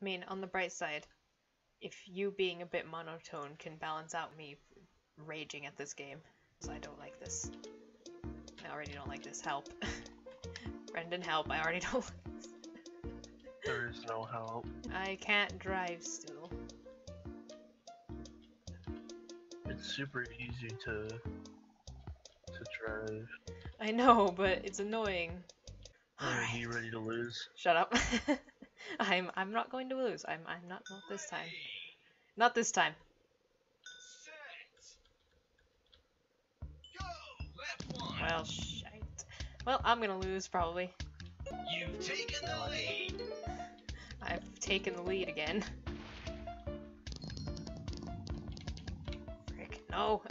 I mean, on the bright side, if you being a bit monotone can balance out me raging at this game, because I don't like this. I already don't like this. Help. Brendan, help. I already don't like this. There's no help. I can't drive still. It's super easy to drive. I know, but it's annoying. Alright. Are you ready to lose? Shut up. I'm not going to lose. I'm not this time. Not this time. Set. Go. Left one. Well, shite. Well, I'm gonna lose probably. You've taken the lead. I've taken the lead again. Frick, no.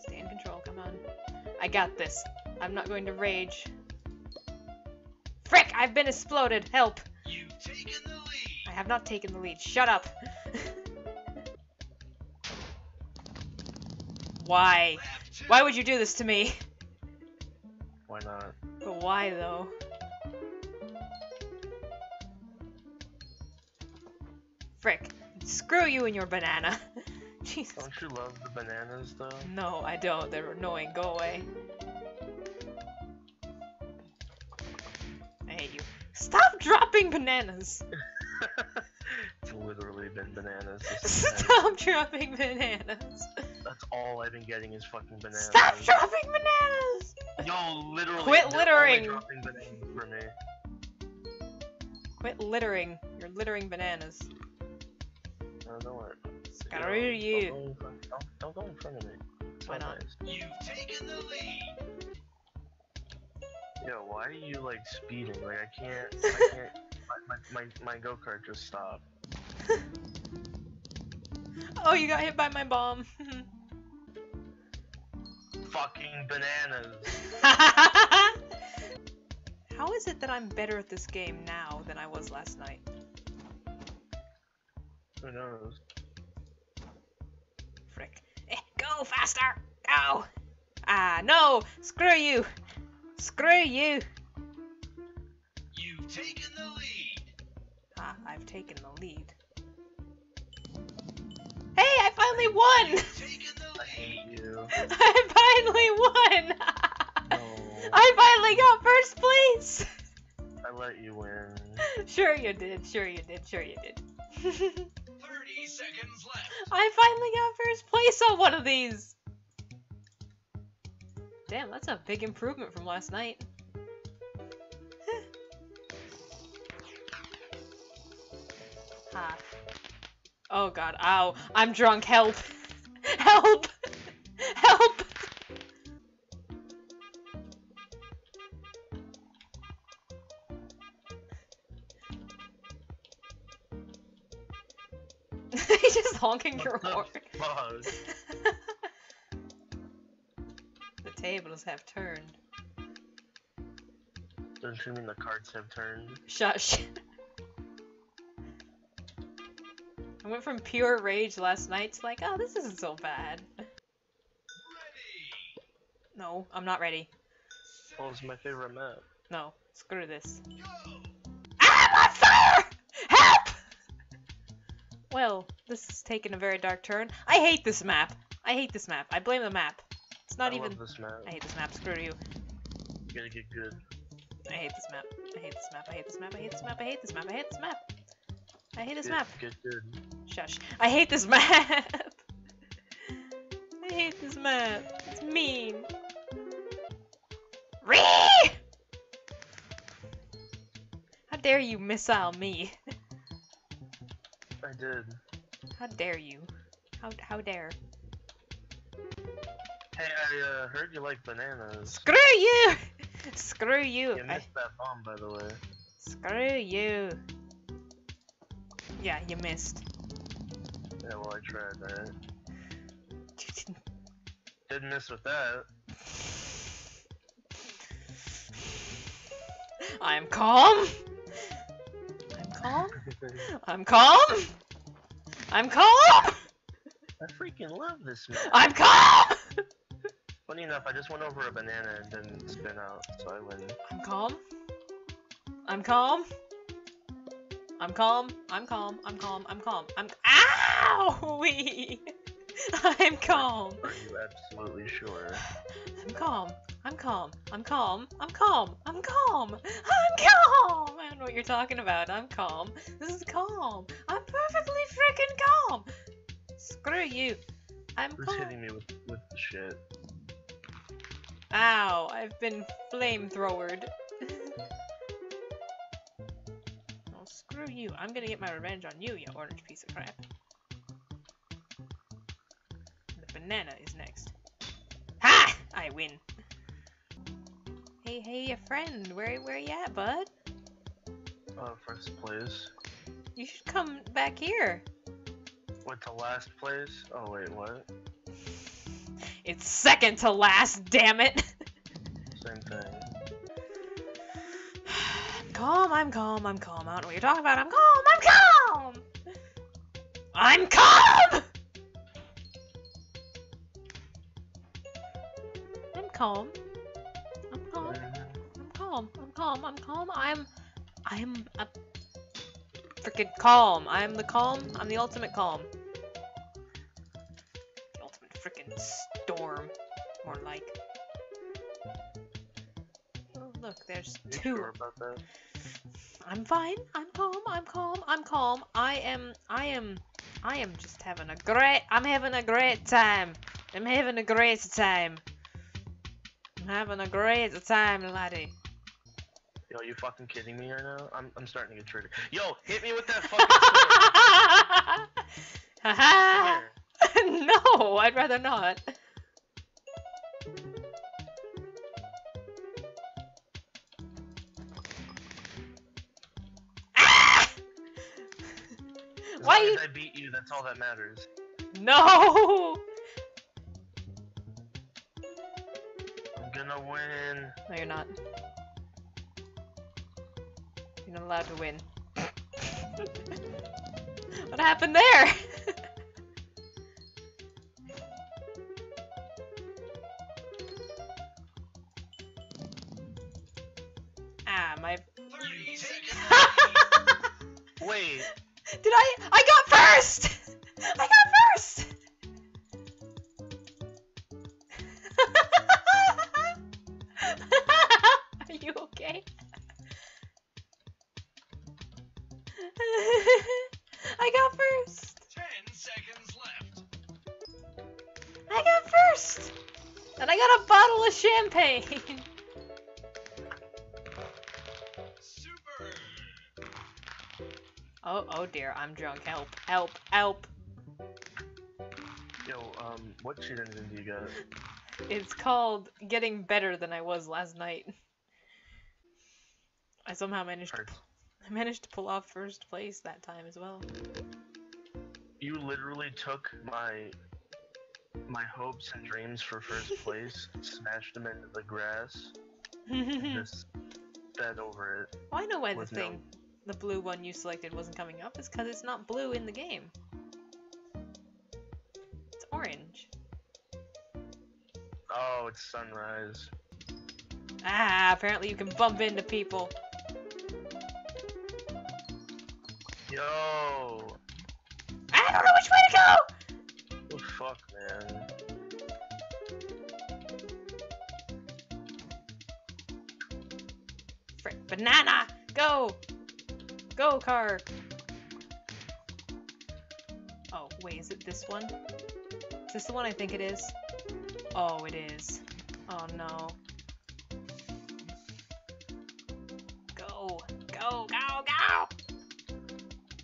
Stay in control, come on. I got this. I'm not going to rage. Frick, I've been exploded. Help. You've taken the lead. I have not taken the lead. Shut up. Why? Why would you do this to me? Why not? But why though? Frick. Screw you and your banana. Jesus. Don't you love the bananas though? No, I don't. They're annoying. Go away. I hate you. Stop dropping bananas! It's literally been bananas. Stop dropping bananas! That's all I've been getting is fucking bananas. Stop dropping bananas! Yo, literally. Quit littering! Dropping bananas for me. Quit littering. You're littering bananas. No, don't worry. Screw you. Don't go in front of me. It's why not? Nice. You've taken the lead! Yo, why are you like speeding? Like I can't. my go-kart just stopped. Oh, you got hit by my bomb. Fucking bananas. How is it that I'm better at this game now than I was last night? Who knows? Frick. Go faster! Go! Ah, no! Screw you! Screw you! You've taken the lead! Ah, I've taken the lead. Hey, I finally won! You've taken the lead! I finally won! No. I finally got first place! I let you win. Sure you did, sure you did, sure you did. 30 seconds left! I finally got first place on one of these! Damn, that's a big improvement from last night. Ha. Oh god, ow. I'm drunk, help! Help! Help! He's just honking your horn. Tables have turned. Doesn't you mean the cards have turned? Shush. I went from pure rage last night to like, oh, this isn't so bad. Ready. No, I'm not ready. Well, it's my favorite map. No, screw this. Go. I'm on fire! Help! Well, this is taking a very dark turn. I hate this map. I hate this map. I blame the map. Not I even. Love this map. I hate this map. Screw you. You gotta get good. I hate this map. I hate this map. I hate this map. I hate this map. I hate this map. I hate this map. I hate this map. Get good. Shush. I hate this map. I hate this map. It's mean. Ree! How dare you missile me? I did. How dare you? How dare? Hey, I heard you like bananas. Screw you! Screw you! You missed that bomb, by the way. Screw you! Yeah, you missed. Yeah, well, I tried, right? You didn't miss with that. I'm calm! I'm calm! I'm calm! I'm calm! I freaking love this man. I'm calm! Funny enough, I just went over a banana and didn't spin out, so I win. I'm calm. I'm calm. I'm calm. Owie! I'm calm. Are you absolutely sure? I'm calm. I don't know what you're talking about. I'm calm. This is calm. I'm perfectly freaking calm. Screw you. I'm calm. Who's hitting me with the shit? Ow, I've been flamethrowered. Well, screw you. I'm gonna get my revenge on you, you orange piece of crap. The banana is next. Ha! I win. Hey, hey, a friend. Where you at, bud? First place. You should come back here. What, to last place? Oh, wait, what? It's second to last, damn it! Same thing. I'm calm. I don't know what you're talking about. I'm calm! I'm calm. I'm freaking calm. I'm the ultimate calm. The ultimate freaking storm. More like. Oh, look, there's two. You sure about that? I'm fine. I'm calm. I am just having a great. I'm having a great time, laddie. Yo, you fucking kidding me right now? I'm starting to get triggered. Yo, hit me with that fucking sword! Haha! No, I'd rather not. Ah! Why did I beat you? That's all that matters. No! Gonna win. No, you're not. You're not allowed to win. What happened there? My. Wait. Did I? I got first. And I got a bottle of champagne! Super. Oh dear, I'm drunk. Help! Yo, what cheat engine do you got? It's called Getting Better Than I Was Last Night. I somehow managed to pull off first place that time as well. You literally took my hopes and dreams for first place, smashed them into the grass, and just sped over it. Well, I know why the blue one you selected wasn't coming up. It's because it's not blue in the game. It's orange. Oh, it's sunrise. Ah, apparently you can bump into people. Yo! I don't know which way to go! Oh, fuck, man. Frick, banana! Go! Go, car! Oh, wait, is it this one? Is this the one I think it is? Oh, it is. Oh, no. Go!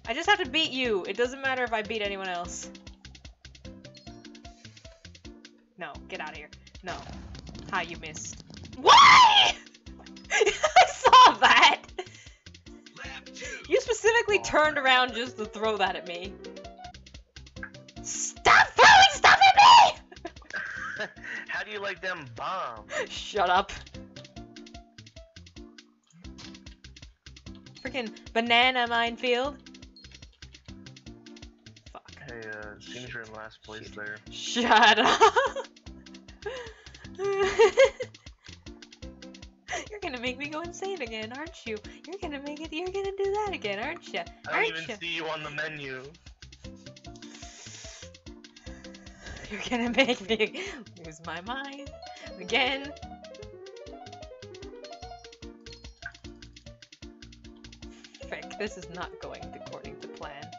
I just have to beat you. It doesn't matter if I beat anyone else. No, get out of here. No. Hi, you missed. Why? I saw that! You specifically turned around just to throw that at me. Stop throwing stuff at me! How do you like them bombs? Shut up. Freaking banana minefield. Hey, seems you're in last place there. Shut up! You're gonna make me go insane again, aren't you? You're gonna make it. You're gonna do that again, aren't you? I don't even see you on the menu. You're gonna make me lose my mind again. Frick! This is not going according to plan.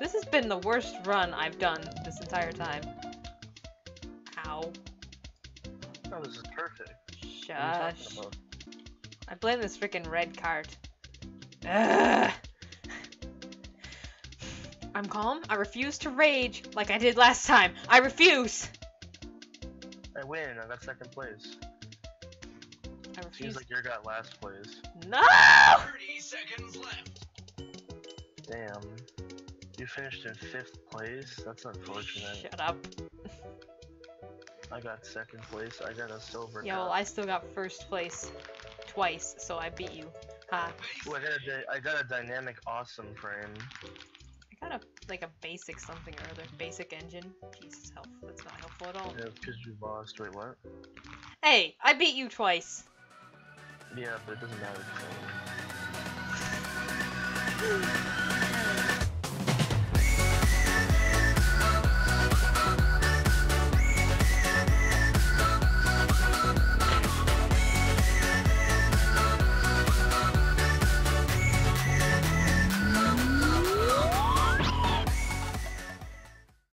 This has been the worst run I've done this entire time. Ow. Oh, this is perfect. Shush. I blame this frickin' red cart. Ugh. I'm calm. I refuse to rage like I did last time. I refuse! I win. I got second place. I refuse. Seems like you got last place. No! 30 seconds left. Damn. You finished in 5th place? That's unfortunate. Shut up. I got 2nd place, I got a silver cup. Yeah, well, I still got 1st place twice, so I beat you. Ha. Ooh, I got a dynamic awesome frame. I got like a basic something or other. Basic engine. Jesus, help. That's not helpful at all. Yeah, because you lost. Wait, what? Hey, I beat you twice! Yeah, but it doesn't matter.